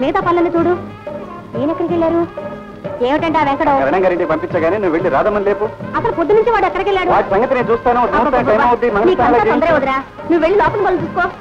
मिगता पल चूड़े वेंकट पंपे राधमन असल पुद्चे संगति चूस्ता लोपल चूसको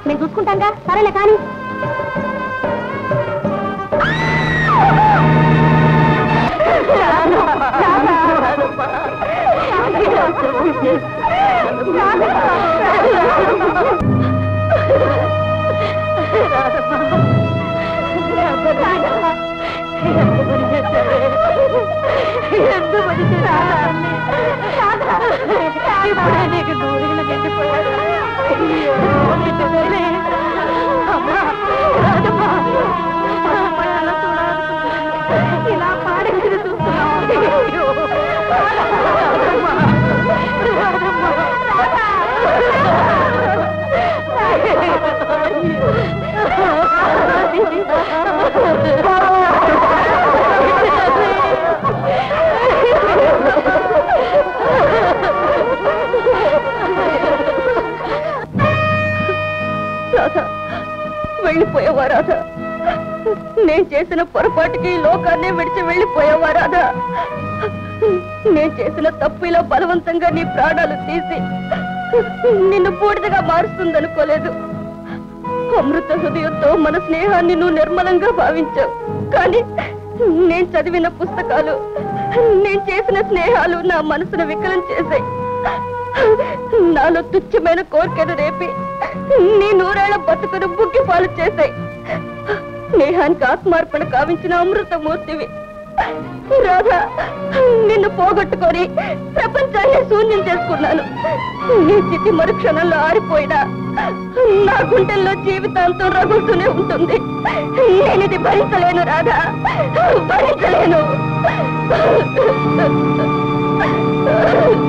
मैं चूसक सर का वेल्लिपोयावा राधा నేను చేసిన పొరపాటుకి లోకాన్ని విడిచి వెళ్లిపోయావా రాధా నేను చేసిన తప్పుల బలవంతంగా నీ ప్రాణాలు తీసి నిన్ను బూడిదగా మారుస్తుందనుకోలేదు అమృత హృదయంతో మన స్నేహాన్ని నువ్వు నిర్మలంగా భావించావు కానీ నేను చదివిన పుస్తకాలు నేను చేసిన స్నేహాలు నా మనసును వికలం చేశాయి నాలో తుచ్చమైన కోరికను రేపి నీ నూరేళ్ల బతుకును బుగ్గిపాలు చేశాయి స్నేహానికి ఆత్మార్పణ కావించిన అమృతమూర్తివి రాధా నిన్ను పోగొట్టుకొని ప్రపంచాన్ని శూన్యం చేసుకున్నాను నీ చితి మరుక్షణంలో ఆరిపోయినా నా గుండెల్లో జీవితాంతం రగులుతూనే ఉంటుంది నేను ఇది భరించలేను రాధా భరించలేను